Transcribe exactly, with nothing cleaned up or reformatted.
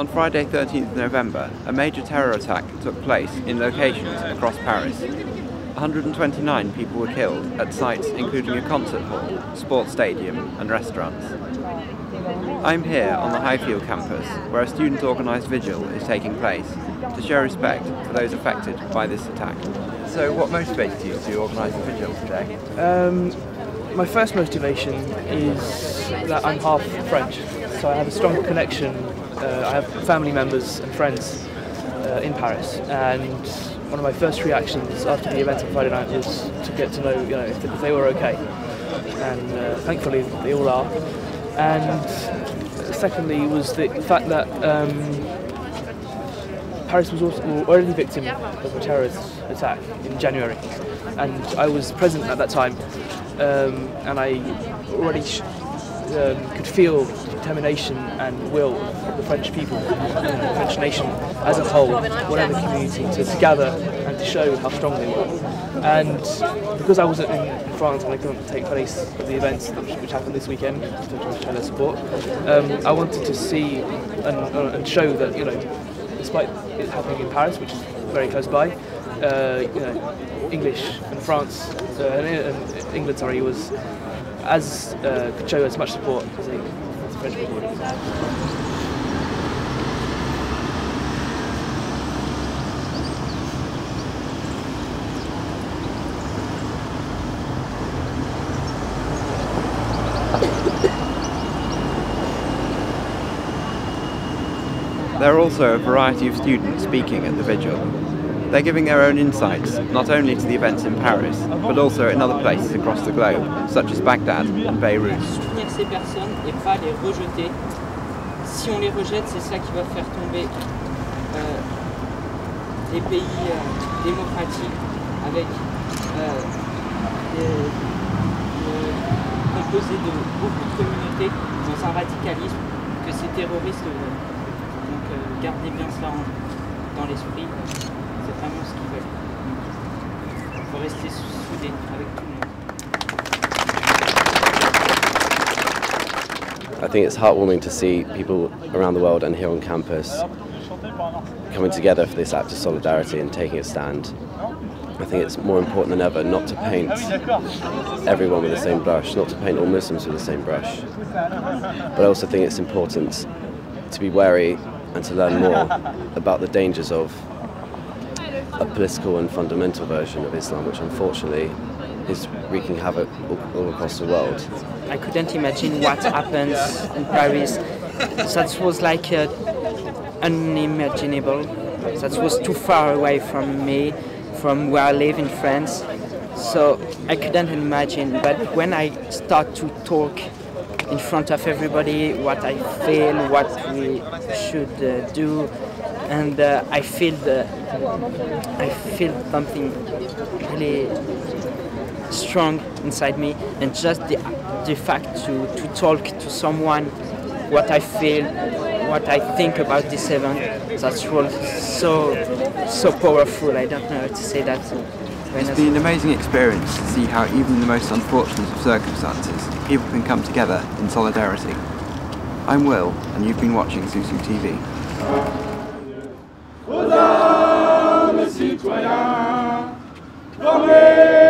On Friday thirteenth November, a major terror attack took place in locations across Paris. one hundred twenty-nine people were killed at sites including a concert hall, sports stadium and restaurants. I'm here on the Highfield campus, where a student-organised vigil is taking place to show respect to those affected by this attack. So what motivated you to organise the vigil today? Um, my first motivation is that I'm half French, so I have a strong connection. Uh, I have family members and friends uh, in Paris, and one of my first reactions after the event on Friday night was to get to know, you know, if, if they were okay, and uh, thankfully they all are. And secondly was the fact that um, Paris was also already a victim of a terrorist attack in January, and I was present at that time, um, and I already sh um, could feel determination and will of the French people, the French nation as a whole, whatever community, to, to gather and to show how strong they were. And because I wasn't in France and I couldn't take place at the events which happened this weekend to show their support, um, I wanted to see and, uh, and show that, you know, despite it happening in Paris, which is very close by, uh, you know, English and France uh, and, and England, sorry, was as uh, could show as much support as they. French people. There are also a variety of students speaking at the vigil. They're giving their own insights, not only to the events in Paris, but also in other places across the globe, such as Baghdad and Beirut. Ces personnes et pas les rejeter. Si on les rejette, c'est ça qui va faire tomber euh, les pays euh, démocratiques avec euh, des, euh, composés de beaucoup de communautés dans un radicalisme que ces terroristes veulent. Donc euh, gardez bien cela en, dans l'esprit, c'est vraiment ce qu'ils veulent. Il faut rester soudés avec tout le monde. I think it's heartwarming to see people around the world and here on campus coming together for this act of solidarity and taking a stand. I think it's more important than ever not to paint everyone with the same brush, not to paint all Muslims with the same brush. But I also think it's important to be wary and to learn more about the dangers of a political and fundamental version of Islam, which unfortunately is wreaking havoc all across the world. I couldn't imagine what happens in Paris. That was like uh, unimaginable. That was too far away from me, from where I live in France. So I couldn't imagine. But when I start to talk in front of everybody, what I feel, what we should uh, do, and uh, I feel the, I feel something really strong inside me, and just the, the fact to, to talk to someone what I feel, what I think about this event, that's really so, so powerful. I don't know how to say that. It's been an amazing experience to see how even in the most unfortunate of circumstances, people can come together in solidarity. I'm Will, and you've been watching SUSU T V.